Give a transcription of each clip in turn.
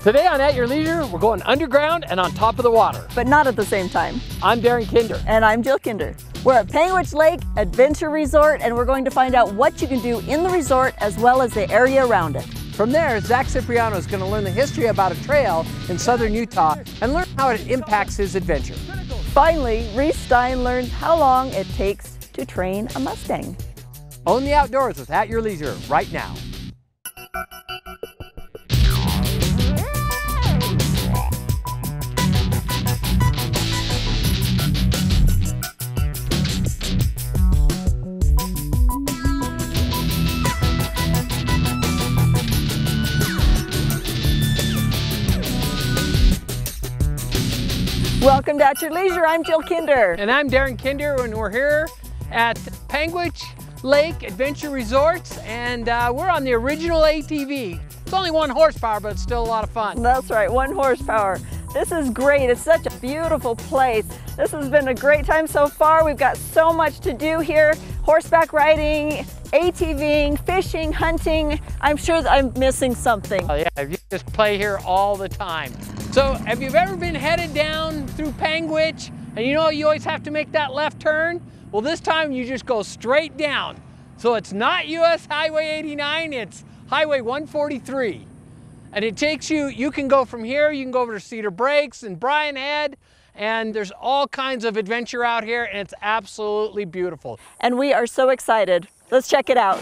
Today on At Your Leisure, we're going underground and on top of the water. But not at the same time. I'm Darren Kinder. And I'm Jill Kinder. We're at Panguitch Lake Adventure Resort, and we're going to find out what you can do in the resort as well as the area around it. From there, Zach Cipriano is going to learn the history about a trail in southern Utah and learn how it impacts his adventure. Finally, Reece Stein learns how long it takes to train a Mustang. Own the outdoors with At Your Leisure right now. Welcome to At Your Leisure. I'm Jill Kinder. And I'm Darren Kinder, and we're here at Panguitch Lake Adventure Resorts, and we're on the original ATV. It's only 1 horsepower, but it's still a lot of fun. That's right, 1 horsepower. This is great. It's such a beautiful place. This has been a great time so far. We've got so much to do here. Horseback riding, ATVing, fishing, hunting. I'm sure that I'm missing something. Oh yeah, you just play here all the time. So, have you ever been headed down through Panguitch and you know you always have to make that left turn? Well, this time you just go straight down. So it's not US Highway 89, it's Highway 143. And it takes you, you can go from here, you can go over to Cedar Breaks and Brian Head, and there's all kinds of adventure out here, and it's absolutely beautiful. And we are so excited. Let's check it out.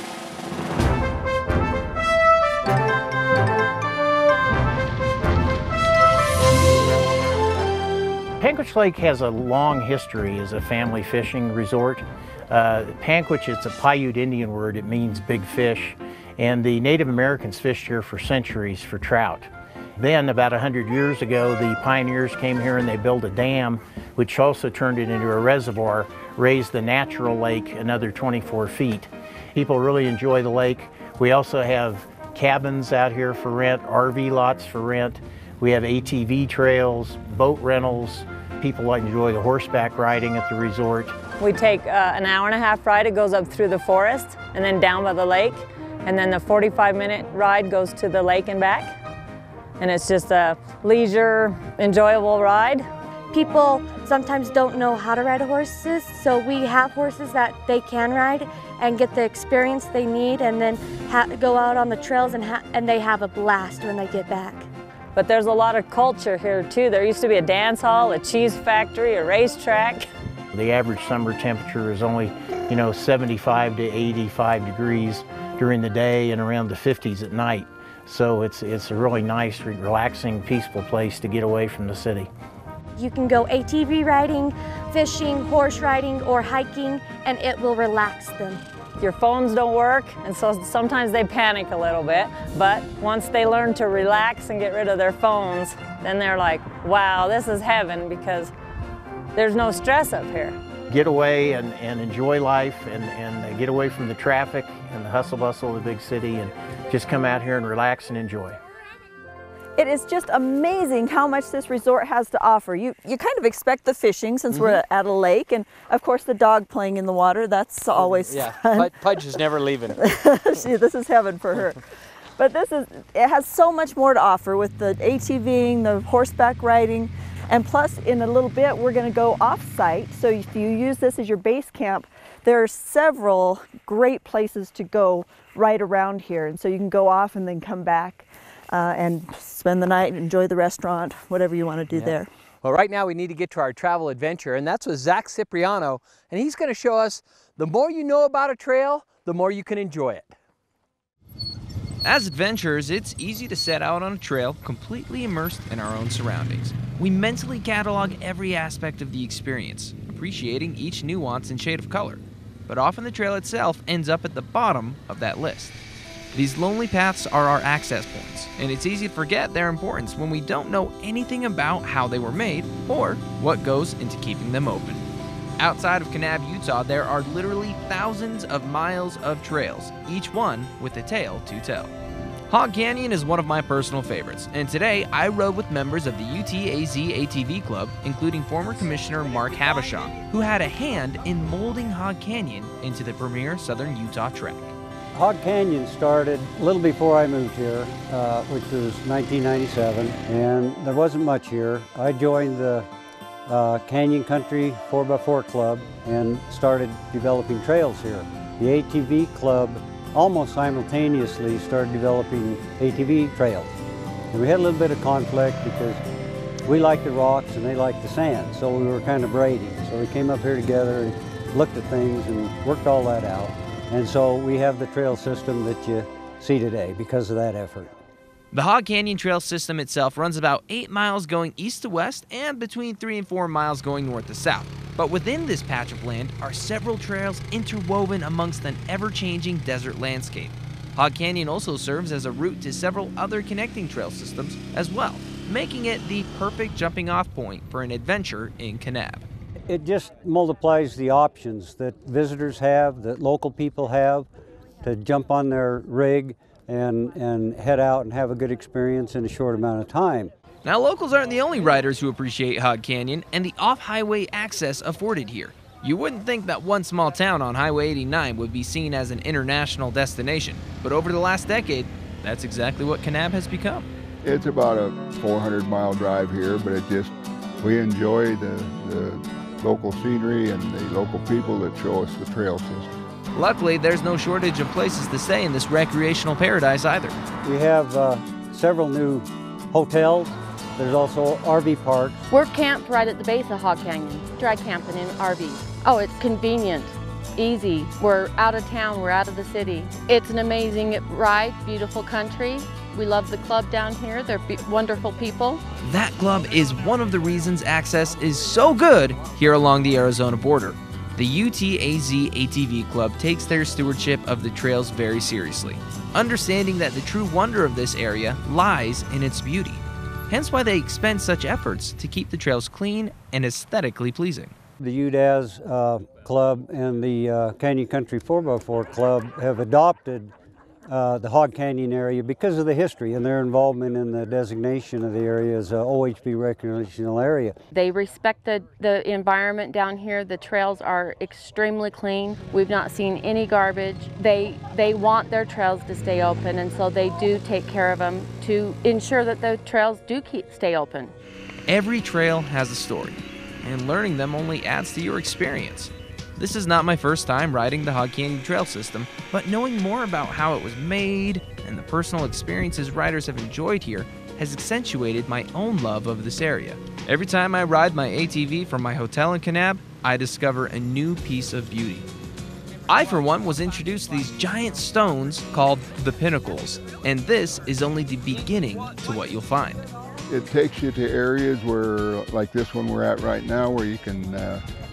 Panguitch Lake has a long history as a family fishing resort. Panguitch, it's a Paiute Indian word, it means big fish, and the Native Americans fished here for centuries for trout. Then about 100 years ago, the pioneers came here and they built a dam, which also turned it into a reservoir, raised the natural lake another 24 feet. People really enjoy the lake. We also have cabins out here for rent, RV lots for rent. We have ATV trails, boat rentals. People like to enjoy the horseback riding at the resort. We take an hour-and-a-half ride. It goes up through the forest and then down by the lake. And then the 45-minute ride goes to the lake and back. And it's just a leisure, enjoyable ride. People sometimes don't know how to ride horses, so we have horses that they can ride and get the experience they need and then go out on the trails and they have a blast when they get back. But there's a lot of culture here too. There used to be a dance hall, a cheese factory, a racetrack. The average summer temperature is only, 75 to 85 degrees during the day and around the 50s at night. So it's a really nice, relaxing, peaceful place to get away from the city. You can go ATV riding, fishing, horse riding, or hiking, and it will relax them. Your phones don't work, and so sometimes they panic a little bit, but once they learn to relax and get rid of their phones, then they're like, wow, this is heaven, because there's no stress up here. Get away and enjoy life and get away from the traffic and the hustle bustle of the big city and just come out here and relax and enjoy. It is just amazing how much this resort has to offer. You kind of expect the fishing since we're at a lake, and of course the dog playing in the water. That's always fun. Yeah, Pudge is never leaving. This is heaven for her. But it has so much more to offer with the ATVing, the horseback riding, and plus in a little bit we're going to go off-site. So if you use this as your base camp, there are several great places to go right around here, and so you can go off and then come back. And spend the night, enjoy the restaurant, whatever you want to do there. Well, right now we need to get to our travel adventure, and that's with Zach Cipriano, and he's going to show us the more you know about a trail, the more you can enjoy it. As adventurers, it's easy to set out on a trail completely immersed in our own surroundings. We mentally catalog every aspect of the experience, appreciating each nuance and shade of color, but often the trail itself ends up at the bottom of that list. These lonely paths are our access points, and it's easy to forget their importance when we don't know anything about how they were made or what goes into keeping them open. Outside of Kanab, Utah, there are literally thousands of miles of trails, each one with a tale to tell. Hog Canyon is one of my personal favorites, and today I rode with members of the UTAZ ATV Club, including former Commissioner Mark Havishaw, who had a hand in molding Hog Canyon into the premier southern Utah track. Hog Canyon started a little before I moved here, which was 1997, and there wasn't much here. I joined the Canyon Country 4x4 Club and started developing trails here. The ATV Club almost simultaneously started developing ATV trails. And we had a little bit of conflict because we liked the rocks and they liked the sand, so we were kind of braiding. So we came up here together and looked at things and worked all that out. And so we have the trail system that you see today because of that effort. The Hog Canyon Trail system itself runs about 8 miles going east to west and between 3 and 4 miles going north to south. But within this patch of land are several trails interwoven amongst an ever-changing desert landscape. Hog Canyon also serves as a route to several other connecting trail systems as well, making it the perfect jumping-off point for an adventure in Kanab. It just multiplies the options that visitors have, that local people have, to jump on their rig and head out and have a good experience in a short amount of time. Now, locals aren't the only riders who appreciate Hog Canyon and the off-highway access afforded here. You wouldn't think that one small town on Highway 89 would be seen as an international destination, but over the last decade, that's exactly what Kanab has become. It's about a 400-mile drive here, but we enjoy the local scenery and the local people that show us the trail system. Luckily, there's no shortage of places to stay in this recreational paradise either. We have several new hotels. There's also RV parks. We're camped right at the base of Hog Canyon, dry camping in RVs. Oh, it's convenient, easy. We're out of town, we're out of the city. It's an amazing ride, beautiful country. We love the club down here. They're wonderful people. That club is one of the reasons access is so good here along the Arizona border. The UTAZ ATV Club takes their stewardship of the trails very seriously, understanding that the true wonder of this area lies in its beauty. Hence why they expend such efforts to keep the trails clean and aesthetically pleasing. The UTAZ Club and the Canyon Country 4x4 Club have adopted the Hog Canyon area because of the history and their involvement in the designation of the area as an OHV recreational area. They respect the environment down here. The trails are extremely clean. We've not seen any garbage. They want their trails to stay open, and so they do take care of them to ensure that the trails do stay open. Every trail has a story, and learning them only adds to your experience. This is not my first time riding the Hog Canyon Trail system, but knowing more about how it was made and the personal experiences riders have enjoyed here has accentuated my own love of this area. Every time I ride my ATV from my hotel in Kanab, I discover a new piece of beauty. I, for one, was introduced to these giant stones called the pinnacles, and this is only the beginning to what you'll find. It takes you to areas where, like this one we're at right now, where you can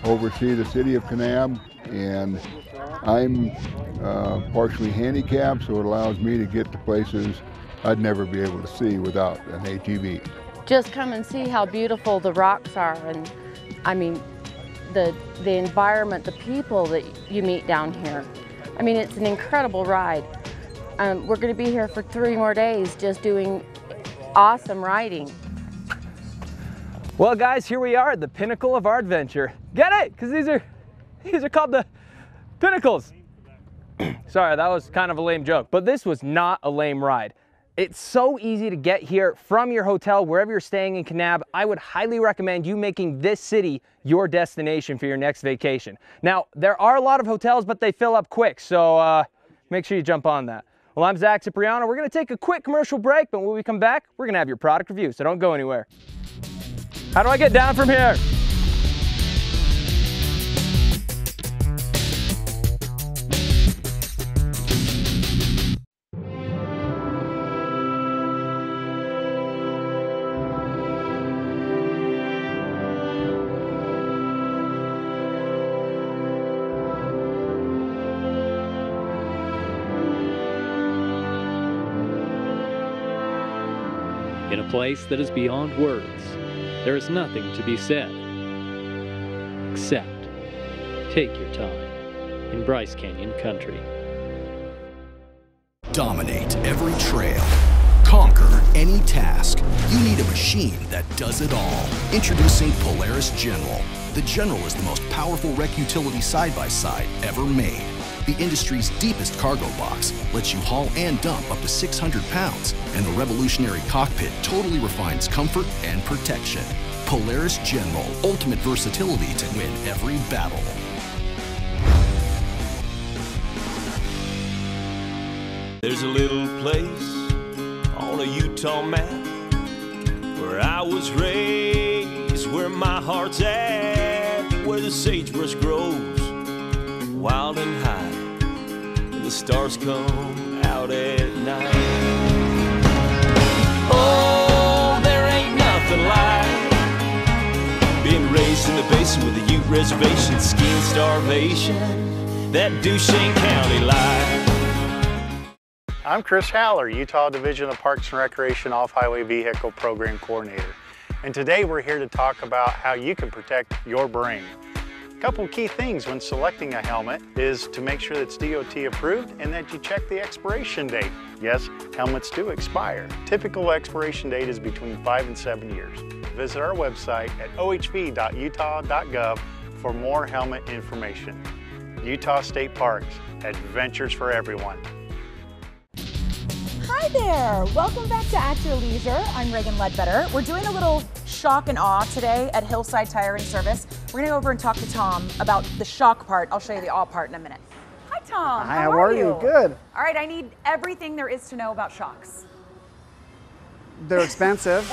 oversee the city of Kanab, and I'm partially handicapped, so it allows me to get to places I'd never be able to see without an ATV. Just come and see how beautiful the rocks are, and I mean, the environment, the people that you meet down here. I mean, it's an incredible ride. We're gonna be here for 3 more days just doing awesome riding. Well, guys, here we are at the pinnacle of our adventure. Get it? Because these are called the pinnacles. Sorry, that was kind of a lame joke, but this was not a lame ride. It's so easy to get here from your hotel, wherever you're staying in Kanab. I would highly recommend you making this city your destination for your next vacation. Now, there are a lot of hotels, but they fill up quick, so make sure you jump on that. Well, I'm Zach Cipriano. We're gonna take a quick commercial break, but when we come back, we're gonna have your product review, so don't go anywhere. How do I get down from here? In a place that is beyond words, there is nothing to be said, except take your time in Bryce Canyon Country. Dominate every trail. Conquer any task. You need a machine that does it all. Introducing Polaris General. The General is the most powerful rec utility side-by-side ever made. the industry's deepest cargo box, lets you haul and dump up to 600 pounds, and the revolutionary cockpit totally refines comfort and protection. Polaris General, ultimate versatility to win every battle. There's a little place on a Utah map where I was raised, where my heart's at, where the sagebrush grows wild and high, and the stars come out at night. Oh, there ain't nothing like being raised in the basin with a Ute reservation, skin starvation, that Duchesne County life. I'm Chris Haller, Utah Division of Parks and Recreation Off-Highway Vehicle Program Coordinator. And today we're here to talk about how you can protect your brain. A couple key things when selecting a helmet is to make sure that it's DOT approved and that you check the expiration date. Yes, helmets do expire. Typical expiration date is between 5 and 7 years. Visit our website at ohv.utah.gov for more helmet information. Utah State Parks, adventures for everyone. Hi there! Welcome back to At Your Leisure. I'm Reagan Ledbetter. We're doing a little shock and awe today at Hillside Tire and Service. We're going to go over and talk to Tom about the shock part. I'll show you the awe part in a minute. Hi, Tom. Hi, how are you? Good. All right, I need everything there is to know about shocks. They're expensive.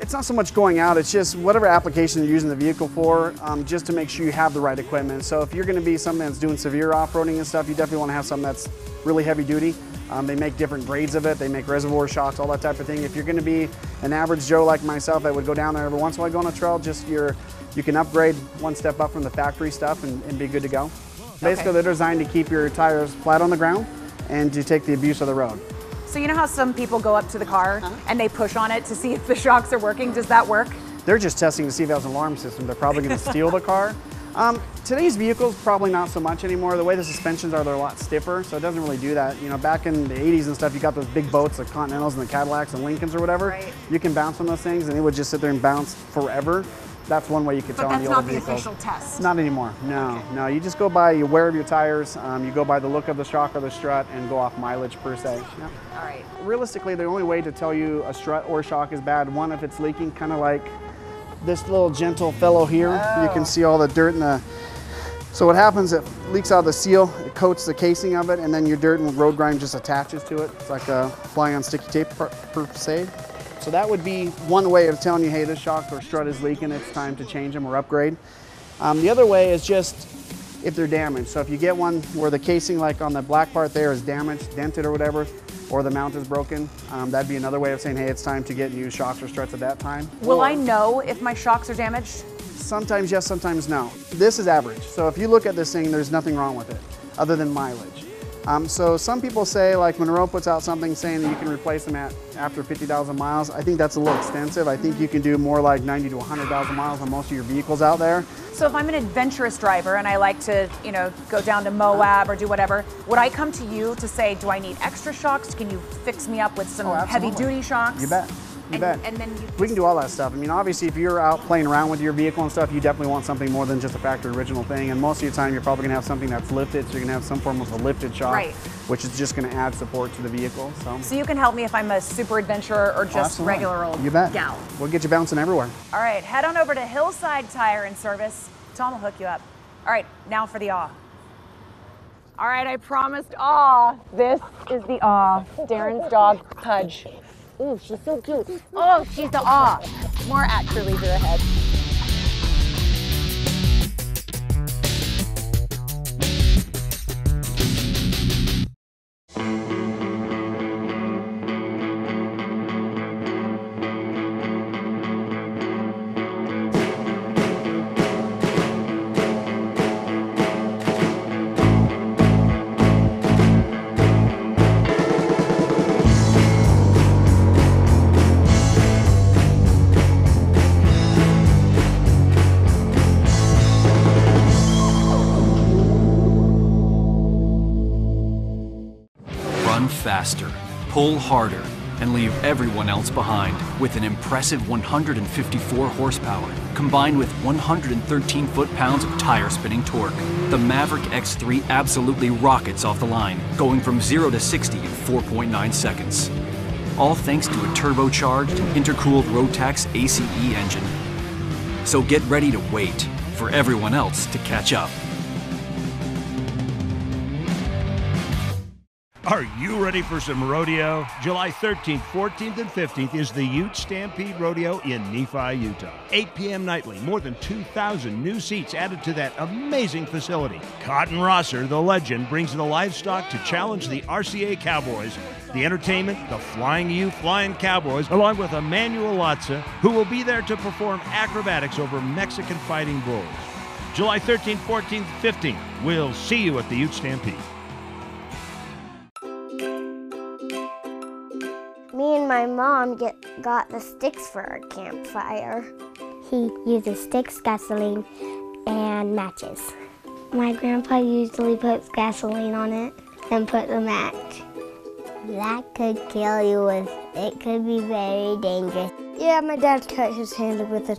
It's not so much going out, it's just whatever application you're using the vehicle for, just to make sure you have the right equipment. So if you're going to be something that's doing severe off-roading and stuff, you definitely want to have something that's really heavy duty. They make different grades of it, they make reservoir shocks, all that type of thing. If you're going to be an average Joe like myself that would go down there every once in a while, go on a trail, just you can upgrade one step up from the factory stuff and be good to go. Okay. Basically they're designed to keep your tires flat on the ground and to take the abuse of the road. So you know how some people go up to the car and they push on it to see if the shocks are working? Does that work? They're just testing to see if that was an alarm system. They're probably going to steal the car. Today's vehicles, probably not so much anymore. The way the suspensions are, they're a lot stiffer, so it doesn't really do that. You know, back in the 80s and stuff, you got those big boats, the Continentals and the Cadillacs and Lincolns or whatever. Right. You can bounce on those things and it would just sit there and bounce forever. That's one way you could tell on the older vehicles. But that's not the official test? Not anymore, no. Okay. No, you just go by your wear of your tires, you go by the look of the shock or the strut, and go off mileage per se. Yeah. All right. Realistically, the only way to tell you a strut or shock is bad, one, if it's leaking, kind of like this little gentle fellow here. Oh. You can see all the dirt in the... So what happens, it leaks out of the seal, it coats the casing of it, and then your dirt and road grime just attaches to it. It's like flying on sticky tape per se. So that would be one way of telling you, hey, this shock or strut is leaking, it's time to change them or upgrade. The other way is just if they're damaged. So if you get one where the casing, like on the black part there, is damaged, dented or whatever, or the mount is broken, that'd be another way of saying, hey, it's time to get new shocks or struts at that time. Will I know if my shocks are damaged? Sometimes yes, sometimes no. This is average. So if you look at this thing, there's nothing wrong with it other than mileage. So some people say, like Monroe puts out something saying that you can replace them after 50,000 miles. I think that's a little extensive. I think you can do more like 90 to 100,000 miles on most of your vehicles out there. So if I'm an adventurous driver and I like to, you know, go down to Moab or do whatever, would I come to you to say, do I need extra shocks? Can you fix me up with some heavy duty shocks? You bet. You bet. And then we can do all that stuff. I mean, obviously, if you're out playing around with your vehicle and stuff, you definitely want something more than just a factory original thing. And most of the time, you're probably going to have something that's lifted. So you're going to have some form of a lifted shock, right, which is just going to add support to the vehicle. So you can help me if I'm a super adventurer or just regular old gal. We'll get you bouncing everywhere. All right. Head on over to Hillside Tire and Service. Tom will hook you up. All right. Now for the awe. All right. I promised awe. This is the awe. Darren's dog, Pudge. Ooh, she's so cute. Oh, she's the awe. More At Your Leisure ahead. Pull harder, and leave everyone else behind with an impressive 154 horsepower, combined with 113 foot-pounds of tire-spinning torque. The Maverick X3 absolutely rockets off the line, going from 0 to 60 in 4.9 seconds. All thanks to a turbocharged and intercooled Rotax ACE engine. So get ready to wait for everyone else to catch up. Are you ready for some rodeo? July 13th, 14th, and 15th is the Ute Stampede Rodeo in Nephi, Utah. 8 p.m. nightly, more than 2,000 new seats added to that amazing facility. Cotton Rosser, the legend, brings the livestock to challenge the RCA Cowboys. The entertainment, the Flying U Flying Cowboys, along with Emmanuel Latza, who will be there to perform acrobatics over Mexican fighting bulls. July 13th, 14th, 15th. We'll see you at the Ute Stampede. Me and my mom got the sticks for our campfire. He uses sticks, gasoline, and matches. My grandpa usually puts gasoline on it and put the match. That could kill you. It could be very dangerous. Yeah, my dad cut his hand with a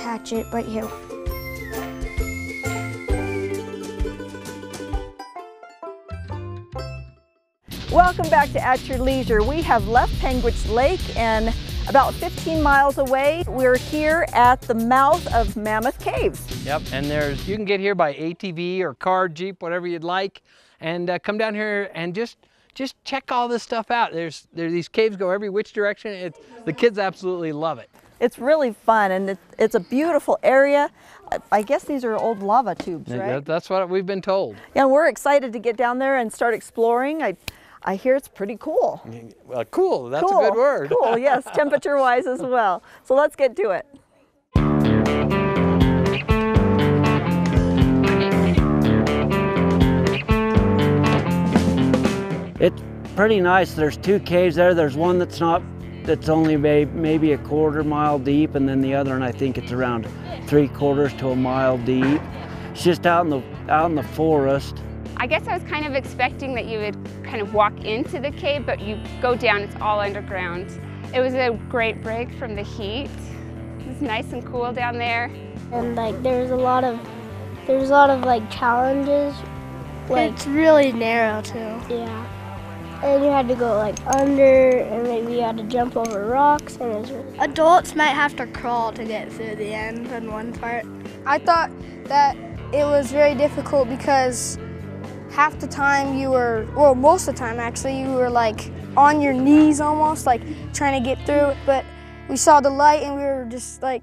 hatchet right here. Welcome back to At Your Leisure. We have left Panguitch Lake and about 15 miles away, we're here at the mouth of Mammoth Caves. Yep, and you can get here by ATV or car, Jeep, whatever you'd like, and come down here and just check all this stuff out. These caves go every which direction. The kids absolutely love it. It's really fun, and it's a beautiful area. I guess these are old lava tubes, right? That's what we've been told. Yeah, we're excited to get down there and start exploring. I hear it's pretty cool. Well, cool, that's a good word. Cool, yes, temperature-wise as well. So let's get to it. It's pretty nice. There's two caves there. There's one that's only maybe a quarter mile deep, and then the other one I think it's around 3/4 to a mile deep. It's just out in the forest. I guess I was kind of expecting that you would kind of walk into the cave, but you go down, it's all underground. It was a great break from the heat. It was nice and cool down there. And like there's a lot of like challenges. Like, it's really narrow too. Yeah. And you had to go like under, and maybe you had to jump over rocks, and it was really... Adults might have to crawl to get through the end in one part. I thought that it was very difficult because half the time you were, well, most of the time actually, you were like on your knees almost, like trying to get through. But we saw the light and we were just like,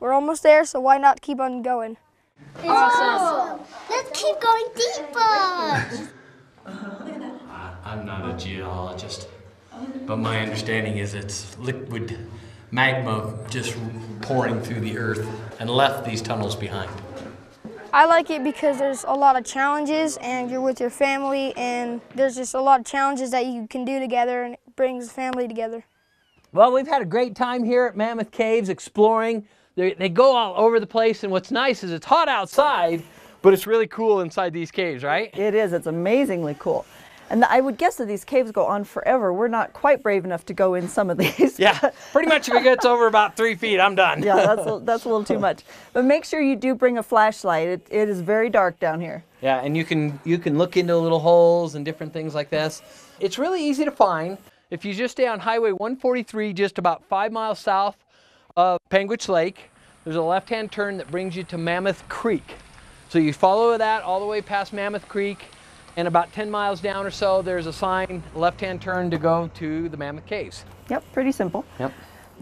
we're almost there, so why not keep on going? Awesome. Let's keep going deeper. I'm not a geologist, but my understanding is it's liquid magma just pouring through the earth and left these tunnels behind. I like it because there's a lot of challenges and you're with your family, and there's just a lot of challenges that you can do together, and it brings the family together. Well, we've had a great time here at Mammoth Caves exploring. They go all over the place, and what's nice is it's hot outside, but it's really cool inside these caves, right? It is. It's amazingly cool. And I would guess that these caves go on forever. We're not quite brave enough to go in some of these. Yeah, pretty much if it gets over about 3 feet, I'm done. Yeah, that's a little too much. But make sure you do bring a flashlight. It is very dark down here. Yeah, and you can look into little holes and different things like this. It's really easy to find. If you just stay on Highway 143, just about 5 miles south of Panguitch Lake, there's a left-hand turn that brings you to Mammoth Creek. So you follow that all the way past Mammoth Creek, and about 10 miles down or so, there's a sign, left-hand turn to go to the Mammoth Caves. Yep, pretty simple. Yep.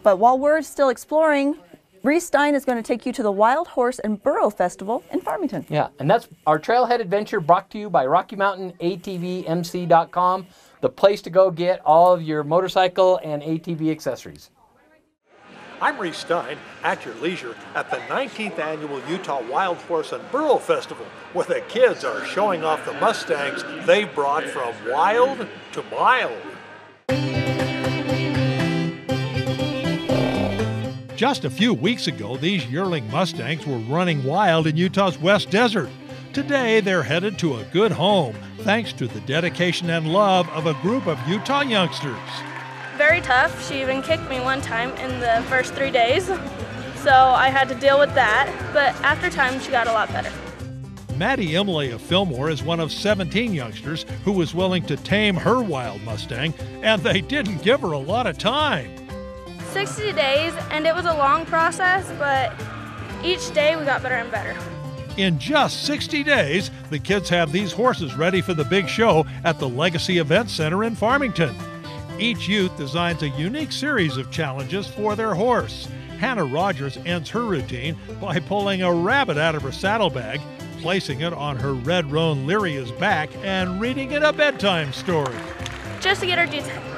But while we're still exploring, Reece Stein is going to take you to the Wild Horse and Burro Festival in Farmington. Yeah, and that's our trailhead adventure brought to you by RockyMountainATVMC.com, the place to go get all of your motorcycle and ATV accessories. I'm Reece Stein, At Your Leisure, at the 19th Annual Utah Wild Horse and Burro Festival, where the kids are showing off the Mustangs they brought from wild to mild. Just a few weeks ago, these yearling Mustangs were running wild in Utah's West Desert. Today, they're headed to a good home, thanks to the dedication and love of a group of Utah youngsters. very tough. She even kicked me one time in the first 3 days, so I had to deal with that, but after time she got a lot better. Maddie Imlay of Fillmore is one of 17 youngsters who was willing to tame her wild Mustang, and they didn't give her a lot of time. 60 days, and it was a long process, but each day we got better and better. In just 60 days, the kids have these horses ready for the big show at the Legacy Event Center in Farmington. Each youth designs a unique series of challenges for their horse. Hannah Rogers ends her routine by pulling a rabbit out of her saddlebag, placing it on her red roan Lyria's back, and reading it a bedtime story. Just to get her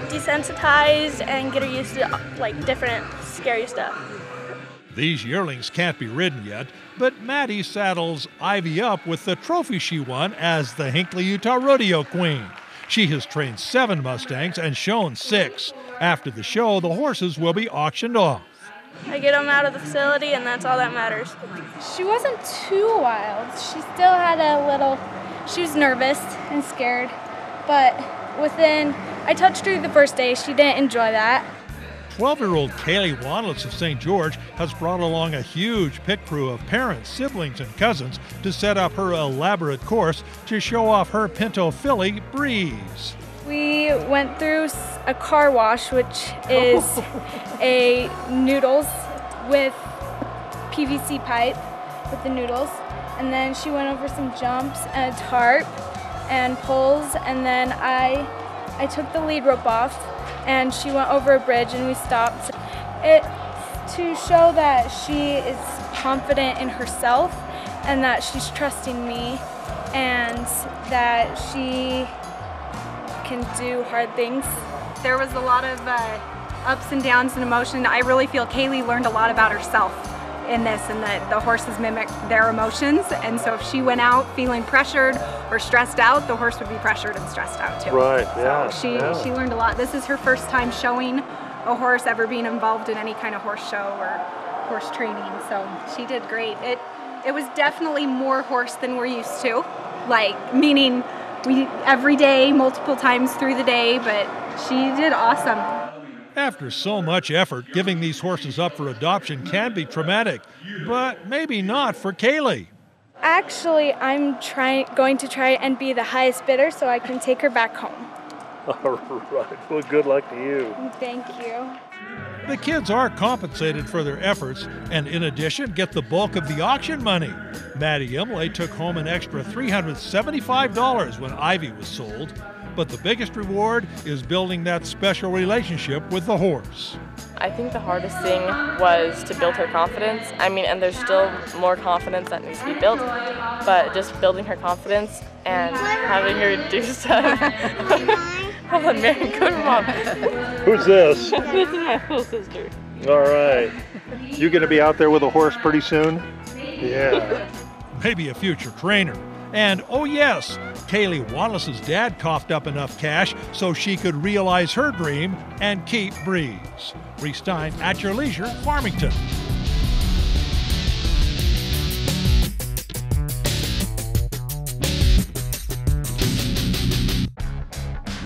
desensitized and get her used to different scary stuff. These yearlings can't be ridden yet, but Maddie saddles Ivy up with the trophy she won as the Hinckley, Utah Rodeo Queen. She has trained 7 Mustangs and shown 6. After the show, the horses will be auctioned off. I get them out of the facility, and that's all that matters. She wasn't too wild. She still had a little, she was nervous and scared, but I touched her the first day. She didn't enjoy that. 12-year-old Kaylee Wanlitz of St. George has brought along a huge pit crew of parents, siblings, and cousins to set up her elaborate course to show off her Pinto filly, Breeze. We went through a car wash, which is a noodles with PVC pipe with the noodles. And then she went over some jumps and a tarp and poles. And then I took the lead rope off and she went over a bridge and we stopped. It's to show that she is confident in herself and that she's trusting me and that she can do hard things. There was a lot of ups and downs and emotion. I really feel Kaylee learned a lot about herself in this, and that the horses mimic their emotions, and so if she went out feeling pressured or stressed out, the horse would be pressured and stressed out too. Right, yeah. So she learned a lot. This is her first time showing a horse, ever being involved in any kind of horse show or horse training, so she did great. It was definitely more horse than we're used to, meaning every day, multiple times through the day, but she did awesome. After so much effort, giving these horses up for adoption can be traumatic, but maybe not for Kaylee. Actually, I'm going to try and be the highest bidder so I can take her back home. All right. Well, good luck to you. Thank you. The kids are compensated for their efforts and, in addition, get the bulk of the auction money. Maddie Imlay took home an extra $375 when Ivy was sold, but the biggest reward is building that special relationship with the horse. I think the hardest thing was to build her confidence. And there's still more confidence that needs to be built, but just building her confidence and having her do stuff. Hold on, man. Good mom. Who's this? This is my little sister. All right. You going to be out there with a horse pretty soon? Yeah. Maybe a future trainer. And, oh yes, Kaylee Wanless's dad coughed up enough cash so she could realize her dream and keep Breeze. Reece Stein, At Your Leisure, Farmington.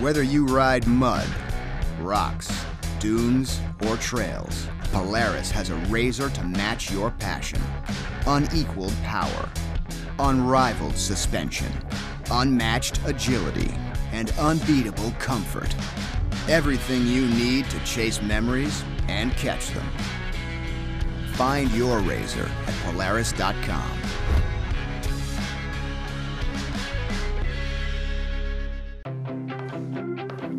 Whether you ride mud, rocks, dunes, or trails, Polaris has a razor to match your passion. Unequaled power, unrivaled suspension, unmatched agility, and unbeatable comfort. Everything you need to chase memories and catch them. Find your razor at Polaris.com.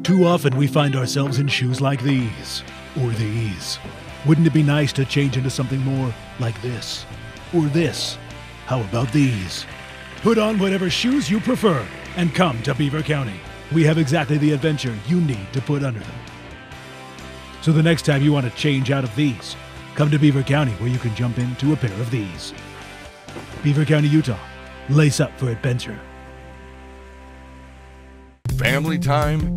Too often we find ourselves in shoes like these, or these. Wouldn't it be nice to change into something more like this, or this? How about these? Put on whatever shoes you prefer and come to Beaver County. We have exactly the adventure you need to put under them. So the next time you want to change out of these, come to Beaver County where you can jump into a pair of these. Beaver County, Utah. Lace up for adventure. Family time.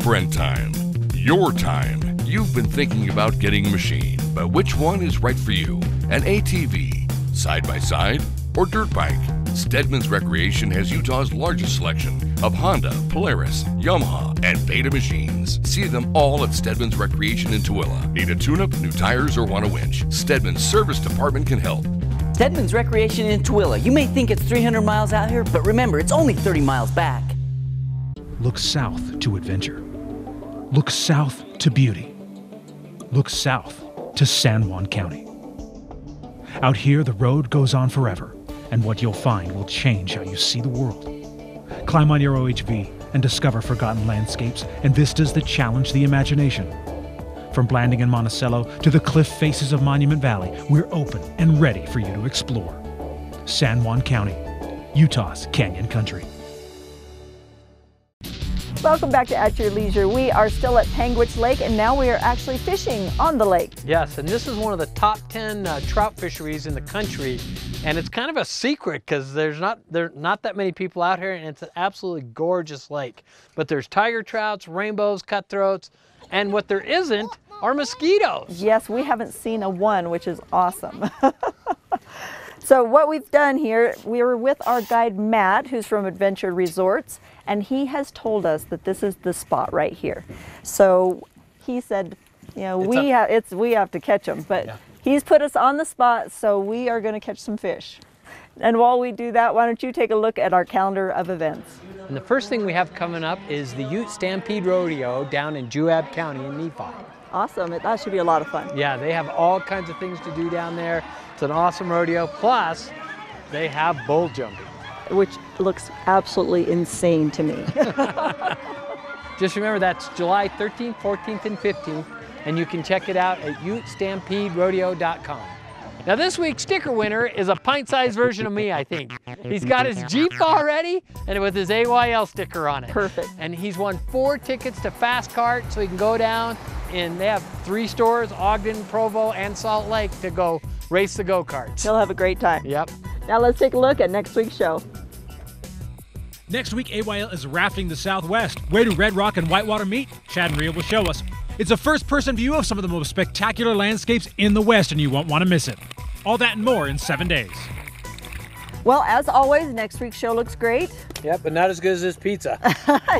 Friend time. Your time. You've been thinking about getting a machine, but which one is right for you? An ATV, side by side, or dirt bike. Stedman's Recreation has Utah's largest selection of Honda, Polaris, Yamaha, and Beta machines. See them all at Stedman's Recreation in Tooele. Need a tune-up, new tires, or want a winch? Stedman's service department can help. Stedman's Recreation in Tooele. You may think it's 300 miles out here, but remember, it's only 30 miles back. Look south to adventure. Look south to beauty. Look south to San Juan County. Out here, the road goes on forever, and what you'll find will change how you see the world. Climb on your OHV and discover forgotten landscapes and vistas that challenge the imagination. From Blanding and Monticello to the cliff faces of Monument Valley, we're open and ready for you to explore. San Juan County, Utah's Canyon Country. Welcome back to At Your Leisure. We are still at Panguitch Lake, and now we are actually fishing on the lake. Yes, and this is one of the top 10 trout fisheries in the country, and it's kind of a secret because there's not that many people out here, and it's an absolutely gorgeous lake. But there's tiger trouts, rainbows, cutthroats, and what there isn't are mosquitoes. Yes, we haven't seen a one, which is awesome. So what we've done here, we were with our guide Matt, who's from Adventure Resorts, and he has told us that this is the spot right here. So he said, you know, we have to catch them, but yeah, he's put us on the spot, so we are going to catch some fish. And while we do that, why don't you take a look at our calendar of events. And the first thing we have coming up is the Ute Stampede Rodeo down in Juab County in Nephi. Awesome, that should be a lot of fun. Yeah, they have all kinds of things to do down there. It's an awesome rodeo, plus they have bull jumping, which looks absolutely insane to me. Just remember, that's July 13th, 14th, and 15th, and you can check it out at UTAZATVClub.com. Now this week's sticker winner is a pint-sized version of me, I think. He's got his Jeep already and with his AYL sticker on it. Perfect. And he's won 4 tickets to Fast Cart, so he can go down, and they have 3 stores, Ogden, Provo, and Salt Lake, to go race the go-karts. He'll have a great time. Yep. Now let's take a look at next week's show. Next week, AYL is rafting the Southwest. Where do Red Rock and Whitewater meet? Chad and Rhea will show us. It's a first-person view of some of the most spectacular landscapes in the West, and you won't want to miss it. All that and more in 7 days. Well, as always, next week's show looks great. Yep, but not as good as this pizza.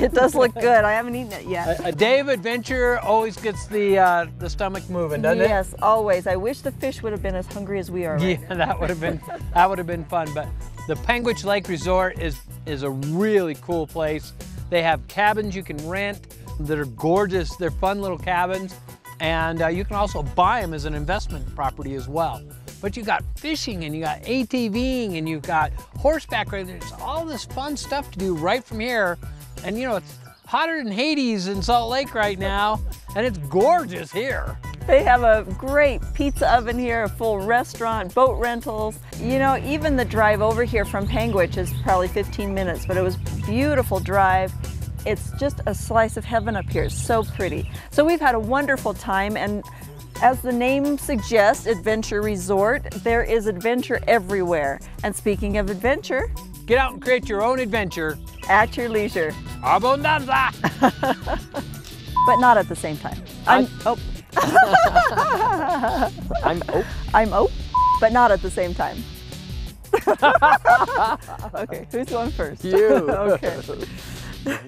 It does look good. I haven't eaten it yet. A day of adventure always gets the stomach moving, doesn't it? Yes, always. I wish the fish would have been as hungry as we are right now. That would have been fun. But the Panguitch Lake Resort is a really cool place. They have cabins you can rent that are gorgeous. They're fun little cabins, and you can also buy them as an investment property as well. But you got fishing, and you got ATVing, and you've got horseback riding. There's all this fun stuff to do right from here. And you know, it's hotter than Hades in Salt Lake right now, and it's gorgeous here. They have a great pizza oven here, a full restaurant, boat rentals. You know, even the drive over here from Panguitch is probably 15 minutes, but it was a beautiful drive. It's just a slice of heaven up here. It's so pretty. So we've had a wonderful time, and as the name suggests, Adventure Resort, there is adventure everywhere. And speaking of adventure, get out and create your own adventure. At your leisure. Abundanza! But not at the same time. I'm but not at the same time. Okay, who's going first? You. Okay.